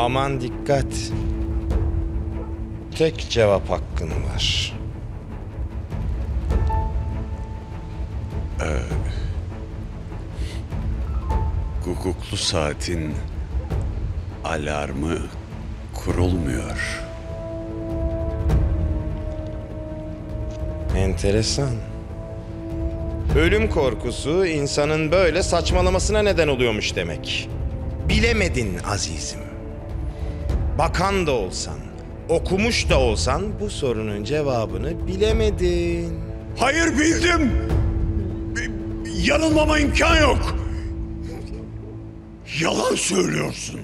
Aman dikkat. Tek cevap hakkın var. Hukuklu saatin alarmı kurulmuyor. Enteresan. Ölüm korkusu insanın böyle saçmalamasına neden oluyormuş demek. Bilemedin azizim. Bakan da olsan, okumuş da olsan bu sorunun cevabını bilemedin. Hayır, bildim. Yanılmama imkan yok. Yalan söylüyorsun.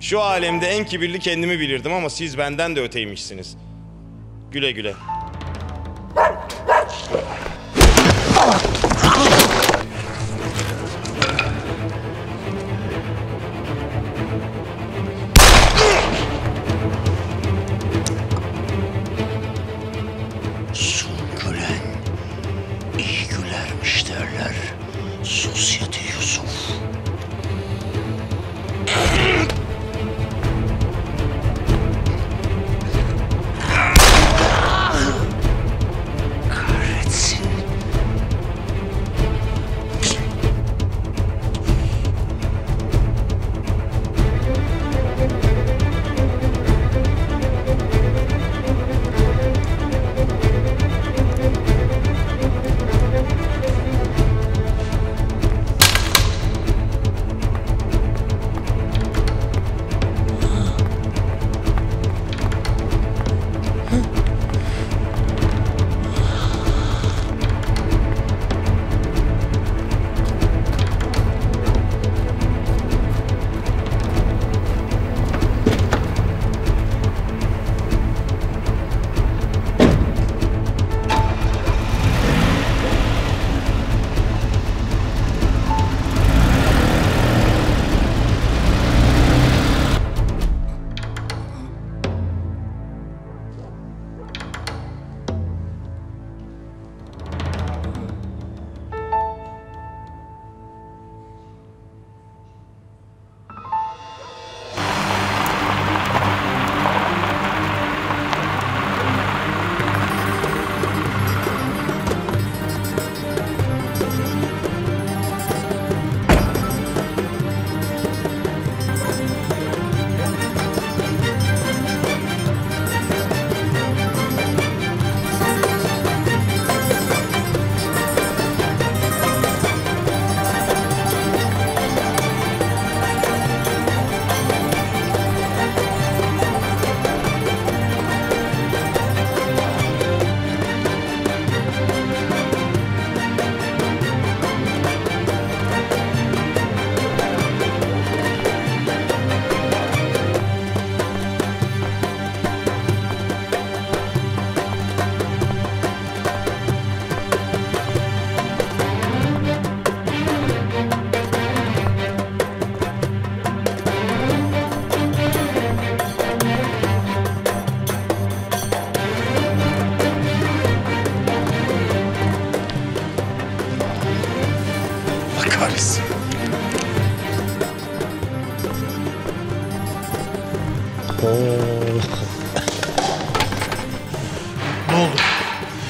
Şu alemde en kibirli kendimi bilirdim ama siz benden de öteymişsiniz. Güle güle.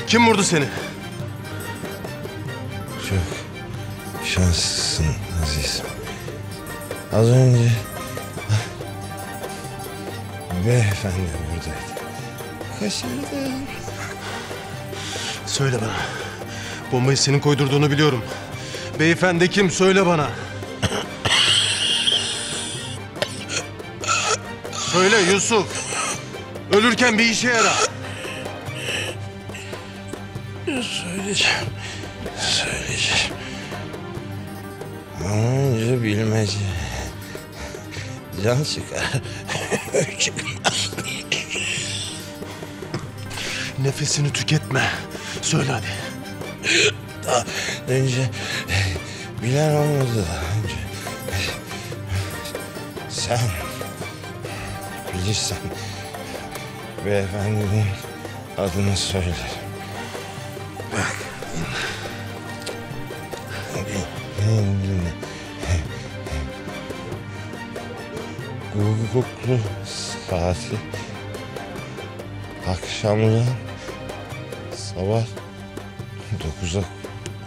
Kim vurdu seni? Çok şanslısın azizim. Az önce beyefendi buradaydı. Kaçırdı. Söyle bana. Bombayı senin koydurduğunu biliyorum. Beyefendi kim? Söyle bana. Söyle Yusuf. Ölürken bir işe yara. Söyleyeceğim. Ama önce bilmece. Can çıkar. Çıkmaz. Nefesini tüketme. Söyle hadi. Daha önce bilen olmadı daha önce. Sen bilirsen beyefendinin adını söyle. hukuklu saati akşamdan sabah 9'a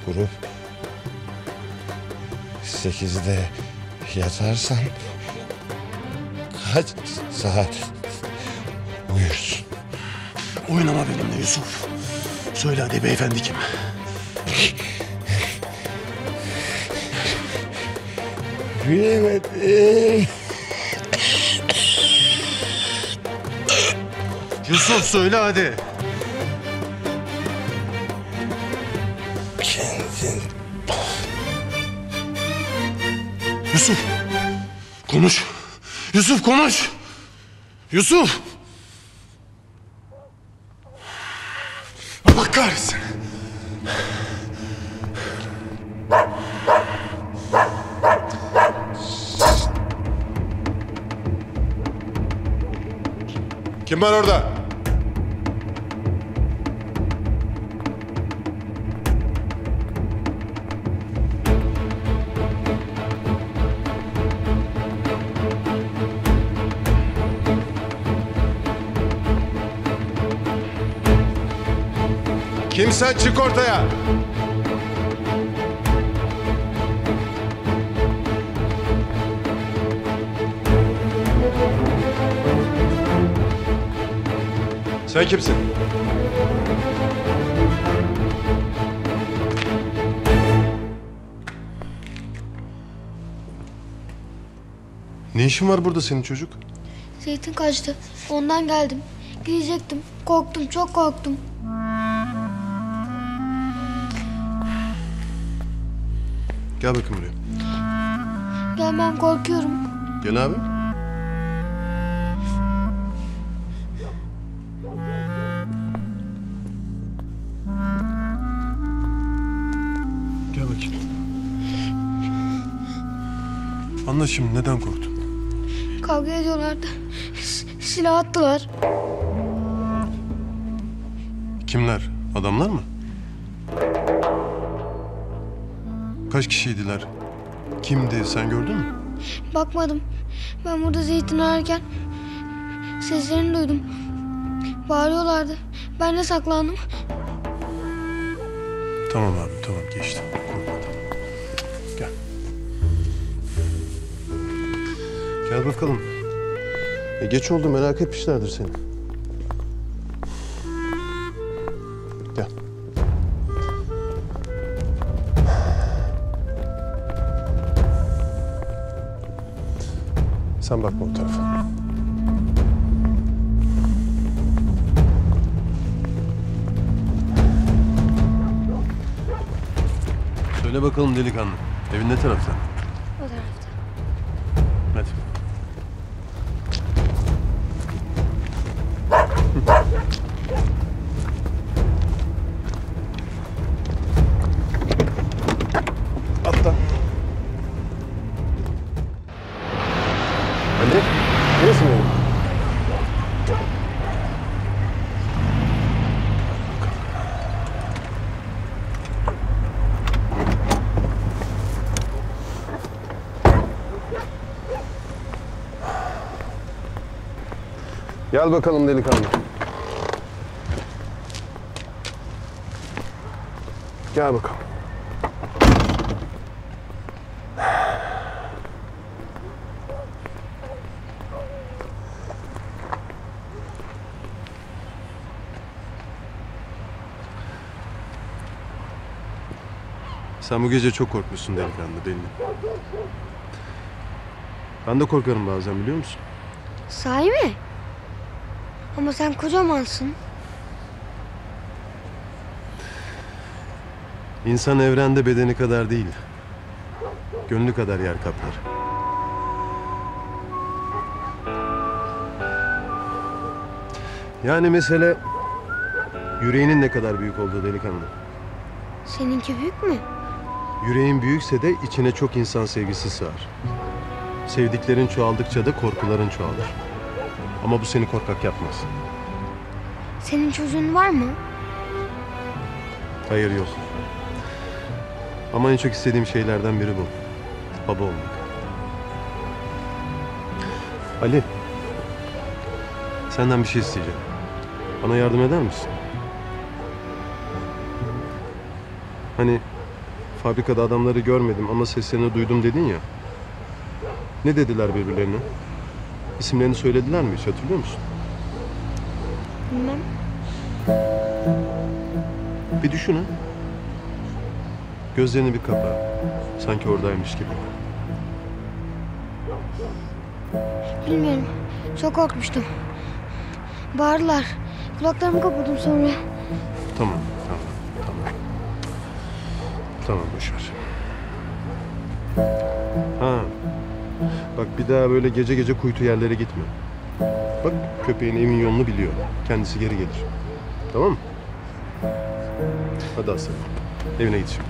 kurup 8'de yatarsan kaç saat uyursun? Oynama benimle Yusuf. Söyle hadi beyefendi kim? Bilemedim. Yusuf söyle hadi. Kendin. Yusuf. Konuş. Yusuf konuş. Yusuf. Allah kahretsin. Kim var orada? Kimse çık ortaya. Sen kimsin? Ne işin var burada senin çocuk? Zeytin kaçtı. Ondan geldim. Gidecektim. Korktum. Çok korktum. Gel bakayım buraya. Gelmem. Korkuyorum. Gel abi. Anla şimdi neden korktun? Kavga ediyorlardı. Silah attılar. Kimler? Adamlar mı? Kaç kişiydiler? Kimdi? Sen gördün mü? Bakmadım. Ben burada zeytin ararken seslerini duydum. Bağırıyorlardı. Ben de saklandım. Tamam abi, tamam geçti. Gel bakalım. Geç oldu, merak etmişlerdir seni. Gel. Sen bakma o tarafa. Söyle bakalım delikanlı. Evin ne tarafta? O tarafta. Hadi. Gel bakalım delikanlı. Gel bakalım. Sen bu gece çok korkmuşsun delikanlı, belli. Ben de korkarım bazen, biliyor musun? Sahi mi? Ama sen kocamansın. İnsan evrende bedeni kadar değil, gönlü kadar yer kaplar. Yani mesele yüreğinin ne kadar büyük olduğu delikanlı. Seninki büyük mü? Yüreğin büyükse de içine çok insan sevgisi sığar. Sevdiklerin çoğaldıkça da korkuların çoğalır. Ama bu seni korkak yapmaz. Senin çocuğun var mı? Hayır, yok. Ama en çok istediğim şeylerden biri bu. Baba olmak. Ali. Senden bir şey isteyeceğim. Bana yardım eder misin? Hani fabrikada adamları görmedim ama seslerini duydum dedin ya. Ne dediler birbirlerine? İsimlerini söylediler mi hiç, hatırlıyor musun? Bilmem. Bir düşün ha. Gözlerini bir kapa. Sanki oradaymış gibi. Bilmiyorum. Çok korkmuştum. Bağırdılar. Kulaklarımı kapadım sonra. Tamam, tamam, tamam. Tamam, boşver. Ha. Bak bir daha böyle gece gece kuytu yerlere gitme. Bak köpeğin evin yolunu biliyor. Kendisi geri gelir. Tamam mı? Hadi Aslan. Evine git şimdi.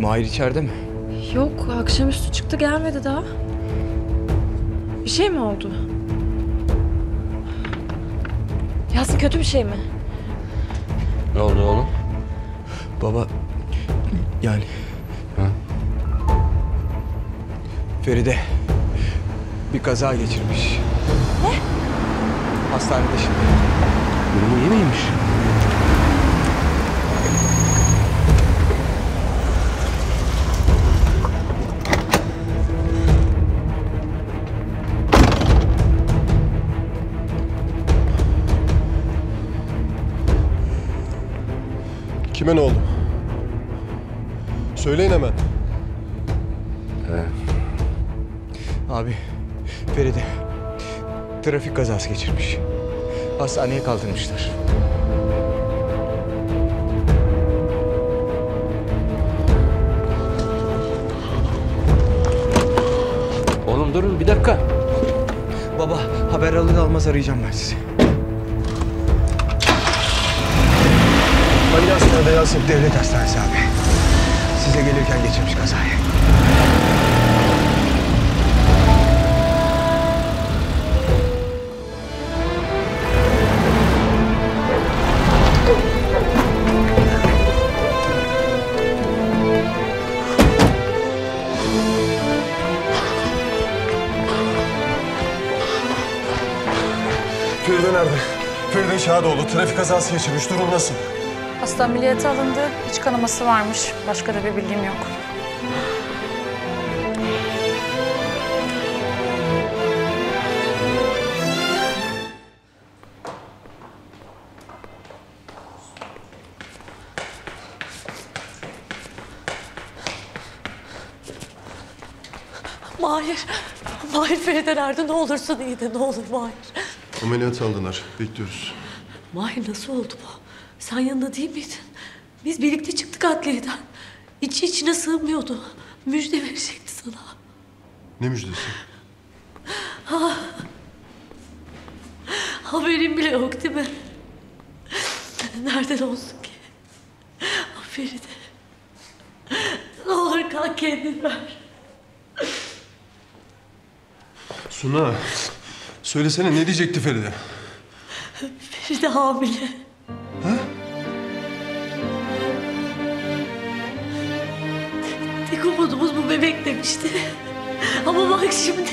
Mahir içeride mi? Yok, akşamüstü çıktı gelmedi daha. Bir şey mi oldu? Yasin, kötü bir şey mi? Ne oldu oğlum? Baba, yani... Ha? Feride bir kaza geçirmiş. Ne? Hastanede şimdi. Durumu iyi miymiş? Kime ne oldu? Söyleyin hemen. Abi, Feride trafik kazası geçirmiş. Hastaneye kaldırmışlar. Oğlum durun bir dakika. Baba, haber alır almaz arayacağım ben sizi. Ali Hastanede Yasin. Devlet Hastanesi abi. Size gelirken geçirmiş kazayı. Feride nerede? Feride Şahdağlı trafik kazası geçirmiş. Durum nasıl? Hasta ameliyata alındı. İç kanaması varmış. Başka da bir bilgim yok. Mahir. Mahir Feride nerede? Ne olursun iyi de. Ne olur Mahir. Ameliyata aldılar. Bekliyoruz. Mahir nasıl oldu bu? Sen yanında değil miydin? Biz birlikte çıktık adliyeden. İçi içine sığmıyordu. Müjde verecekti sana. Ne müjdesi? Ha. Haberin bile yok değil mi? Nereden olsun ki? Feride. Ne olur kalk kendin ver. Suna. Söylesene ne diyecekti Feride? Feride hamile. Ha? Tek umudumuz bu bebek demişti. Ama bak şimdi.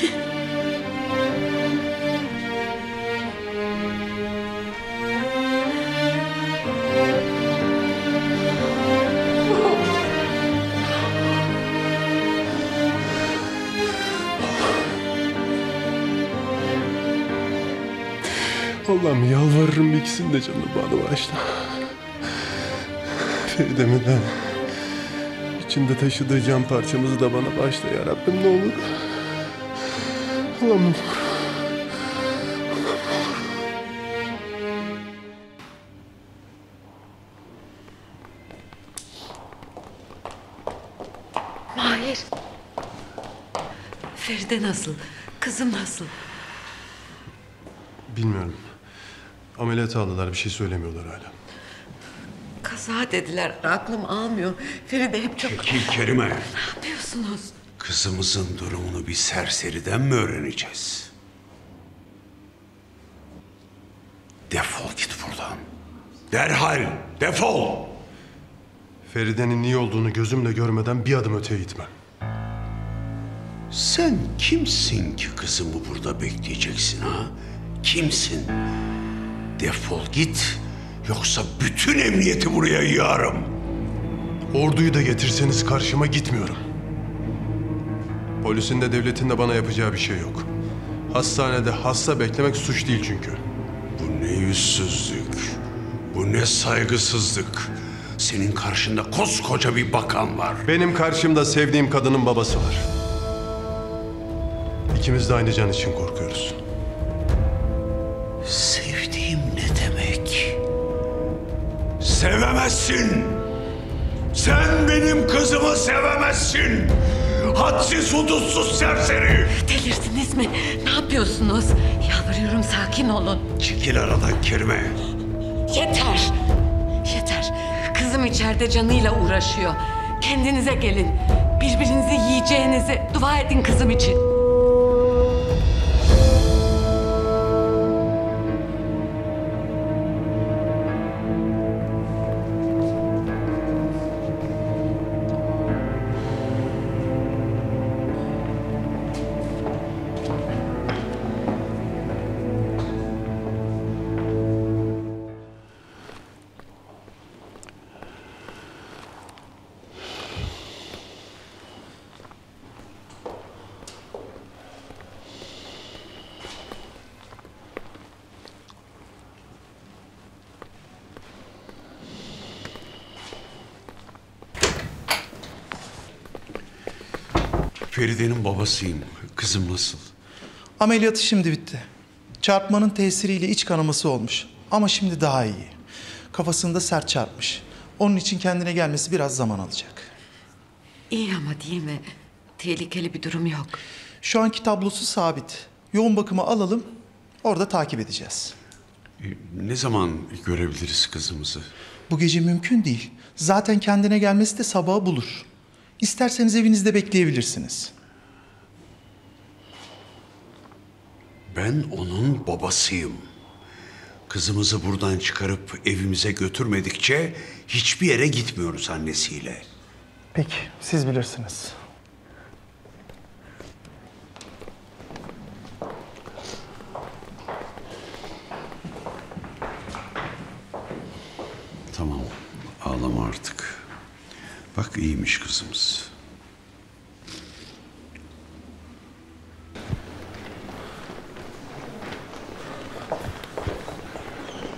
Allah'ım yalvarırım ikisinin de canını bana bağışla. Feride'mi de içinde taşıdığı can parçamızı da bana bağışla ya Rabbim, ne olur. Allah'ım ne olur. Feride nasıl? Kızım nasıl? Bilmiyorum. Ameliyata aldılar, bir şey söylemiyorlar hala. Kaza dediler, aklım almıyor. Feride hep çok... Çekil Kerime! Ne yapıyorsunuz? Kızımızın durumunu bir serseriden mi öğreneceğiz? Defol git buradan. Derhal defol! Feride'nin iyi olduğunu gözümle görmeden bir adım öteye gitmem. Sen kimsin ki kızımı burada bekleyeceksin ha? Kimsin? Defol git, yoksa bütün emniyeti buraya yığarım. Orduyu da getirseniz karşıma gitmiyorum. Polisin de devletin de bana yapacağı bir şey yok. Hastanede hasta beklemek suç değil çünkü. Bu ne yüzsüzlük, bu ne saygısızlık. Senin karşında koskoca bir bakan var. Benim karşımda sevdiğim kadının babası var. İkimiz de aynı can için korkuyoruz. Sevdiğim ne demek? Sevemezsin! Sen benim kızımı sevemezsin! Hadsiz, hudutsuz serseri! Delirdiniz mi? Ne yapıyorsunuz? Yalvarıyorum, sakin olun. Çekil aradan Kerime. Yeter! Yeter! Kızım içeride canıyla uğraşıyor. Kendinize gelin. Birbirinizi yiyeceğinizi dua edin kızım için. Feride'nin babasıyım. Kızım nasıl? Ameliyatı şimdi bitti. Çarpmanın tesiriyle iç kanaması olmuş. Ama şimdi daha iyi. Kafasında sert çarpmış. Onun için kendine gelmesi biraz zaman alacak. İyi ama değil mi? Tehlikeli bir durum yok. Şu anki tablosu sabit. Yoğun bakıma alalım. Orada takip edeceğiz. Ne zaman görebiliriz kızımızı? Bu gece mümkün değil. Zaten kendine gelmesi de sabaha bulur. İsterseniz evinizde bekleyebilirsiniz. Ben onun babasıyım. Kızımızı buradan çıkarıp evimize götürmedikçe hiçbir yere gitmiyoruz annesiyle. Peki, siz bilirsiniz. Tamam, ağlama artık. Bak iyiymiş kızımız.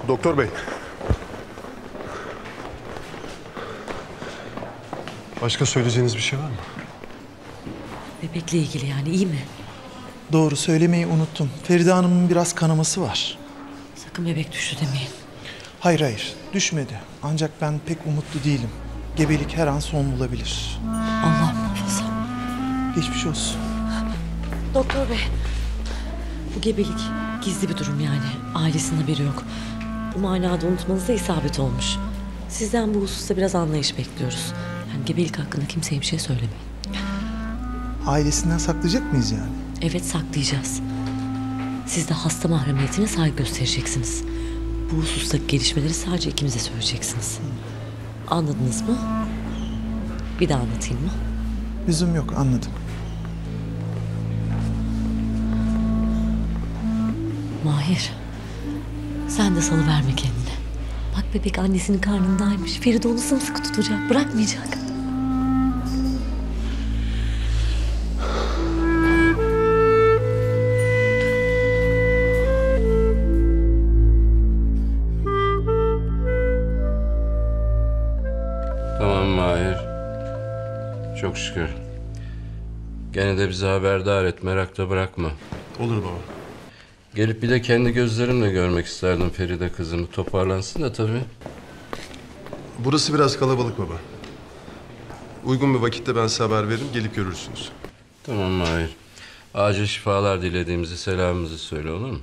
Doktor bey. Başka söyleyeceğiniz bir şey var mı? Bebekle ilgili yani, iyi mi? Doğru, söylemeyi unuttum. Feride Hanım'ın biraz kanaması var. Sakın bebek düştü demeyin. Hayır hayır, düşmedi. Ancak ben pek umutlu değilim. Gebelik her an son bulabilir. Allah muhafaza. Geçmiş olsun. Doktor bey, bu gebelik gizli bir durum yani. Ailesinin haberi yok. Bu manada unutmanıza isabet olmuş. Sizden bu hususta biraz anlayış bekliyoruz. Yani gebelik hakkında kimseye bir şey söylemeyin. Ailesinden saklayacak mıyız yani? Evet, saklayacağız. Siz de hasta mahremiyetine saygı göstereceksiniz. Bu husustaki gelişmeleri sadece ikimize söyleyeceksiniz. Anladınız mı? Bir daha anlatayım mı? Lüzum yok, anladım. Mahir, sen de salıverme kendini. Bak bebek annesinin karnındaymış. Feride onu sımsıkı tutacak, bırakmayacak. Çok şükür. Gene de bizi haberdar et, merakta bırakma. Olur baba. Gelip bir de kendi gözlerimle görmek isterdim Feride kızımı. Toparlansın da tabii. Burası biraz kalabalık baba. Uygun bir vakitte ben size haber veririm, gelip görürsünüz. Tamam Mahir. Acil şifalar dilediğimizi, selamımızı söyle, olur mu?